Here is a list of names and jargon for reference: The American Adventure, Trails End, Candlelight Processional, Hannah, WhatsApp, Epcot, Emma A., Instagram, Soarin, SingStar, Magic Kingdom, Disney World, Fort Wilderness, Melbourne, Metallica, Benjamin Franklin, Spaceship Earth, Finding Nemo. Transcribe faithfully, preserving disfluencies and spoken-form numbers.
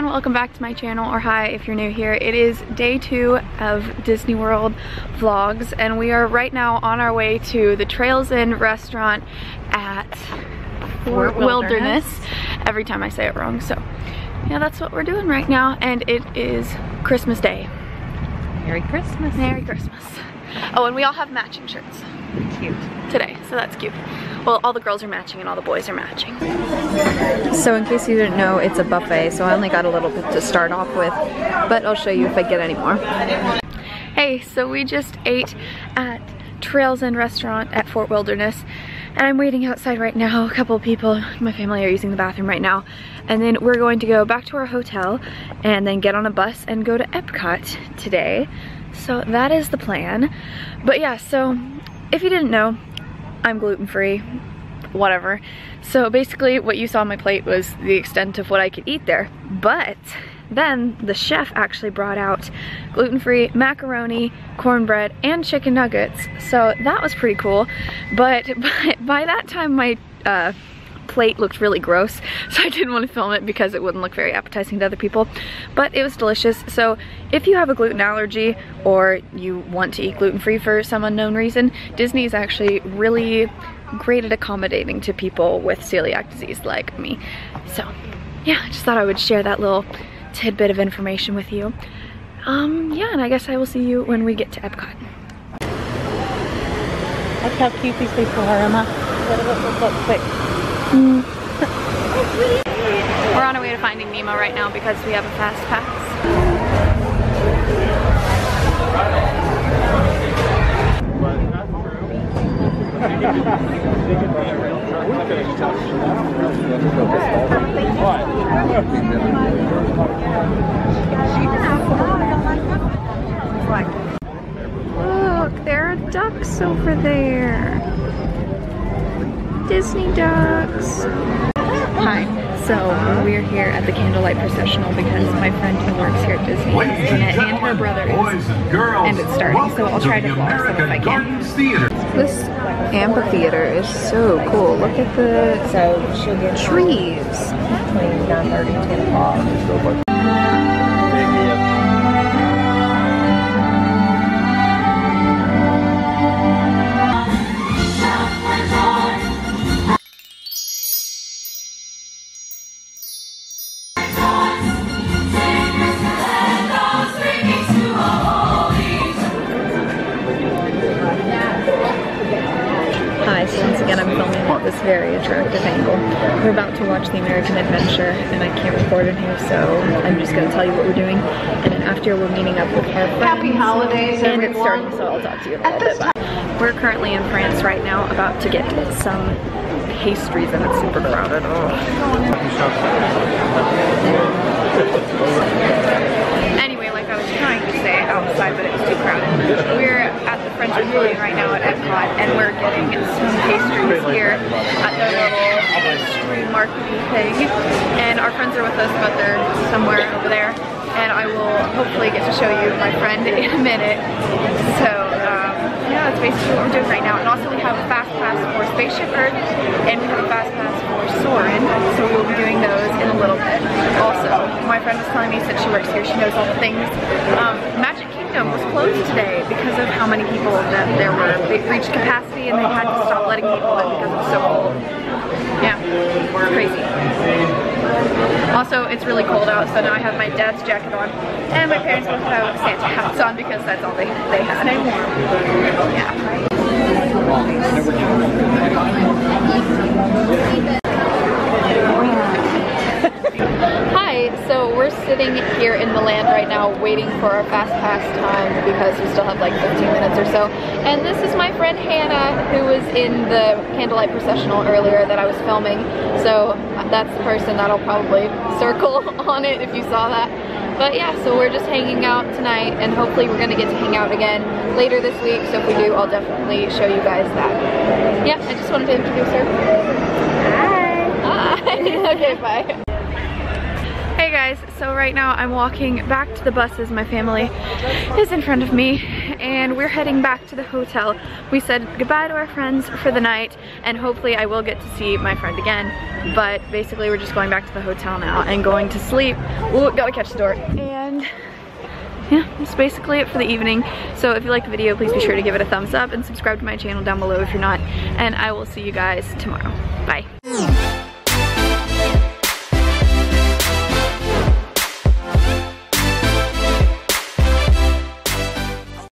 everyone, welcome back to my channel, or hi if you're new here. It is day two of Disney World vlogs and we are right now on our way to the Trails End restaurant at Fort Wilderness. Wilderness. Every time I say it wrong, so yeah, that's what we're doing right now and it is Christmas Day. Merry Christmas. Merry Christmas. Oh, and we all have matching shirts. Cute. Today, so that's cute. Well, all the girls are matching and all the boys are matching. So in case you didn't know, it's a buffet, so I only got a little bit to start off with, but I'll show you if I get any more. Hey, so we just ate at Trails End restaurant at Fort Wilderness, and I'm waiting outside right now. A couple of people in my family are using the bathroom right now, and then we're going to go back to our hotel and then get on a bus and go to Epcot today. So that is the plan. But yeah, so if you didn't know, I'm gluten-free, whatever. So basically what you saw on my plate was the extent of what I could eat there. But then the chef actually brought out gluten-free macaroni, cornbread, and chicken nuggets. So that was pretty cool. But by, by that time my uh, plate looked really gross, so I didn't want to film it because it wouldn't look very appetizing to other people, but it was delicious. So if you have a gluten allergy or you want to eat gluten-free for some unknown reason, Disney is actually really great at accommodating to people with celiac disease like me. So yeah, I just thought I would share that little tidbit of information with you. Um, yeah, and I guess I will see you when we get to Epcot. Look how cute these people are, Emma. Look, look, look, quick. Mm. We're on our way to Finding Nemo right now because we have a fast pass. Look, there are ducks over there. Disney ducks. Hi, so we're here at the Candlelight Processional because my friend who works here at Disney is in it, and her brother is, and it's starting, so I'll try to vlog some if I can. This amphitheater is so cool. Look at the trees. Between nine thirty and ten o'clock. Very attractive angle. We're about to watch The American Adventure and I can't record in here, so I'm just going to tell you what we're doing, and then after we're meeting up with our friends. Happy holidays, and everyone. It's starting, so I'll talk to you about it. We're currently in France right now, about to get some pastries, and it's super crowded. Oh. Anyway, like I was trying to say outside, but it was too crowded. We're at the French Pavilion right now at Epcot, and we're getting some pastries here at their little pastry marketing thing. And our friends are with us, but they're somewhere over there. And I will hopefully get to show you my friend in a minute. So um, yeah, that's basically what we're doing right now. And also we have a fast pass for Spaceship Earth, and we have a fast pass for Soarin. So we'll be doing those in a little bit. Also, my friend was telling me, since she works here, she knows all the things. Um, Magic Kingdom was closed today because of how many people that there were. They reached capacity and they had to stop letting people in because it was so cold. Yeah, crazy. Also, it's really cold out, so now I have my dad's jacket on, and my parents both have Santa hats on because that's all they they had. Yeah. Hi, so we're sitting here in Milan right now, waiting for our fast pass time because we still have like fifteen minutes or so. And this is my friend Hannah, who was in the Candlelight Processional earlier that I was filming. So that's the person that'll probably circle on it if you saw that. But yeah, so we're just hanging out tonight, and hopefully we're gonna get to hang out again later this week. So if we do, I'll definitely show you guys that. Yeah, I just wanted to introduce her. Hi. Hi. Okay, bye. Hey guys, so right now I'm walking back to the buses. My family is in front of me, and we're heading back to the hotel. We said goodbye to our friends for the night, and hopefully I will get to see my friend again, but basically we're just going back to the hotel now and going to sleep. Ooh, gotta catch the door. And yeah, that's basically it for the evening. So if you liked the video, please be sure to give it a thumbs up and subscribe to my channel down below if you're not, and I will see you guys tomorrow. Bye.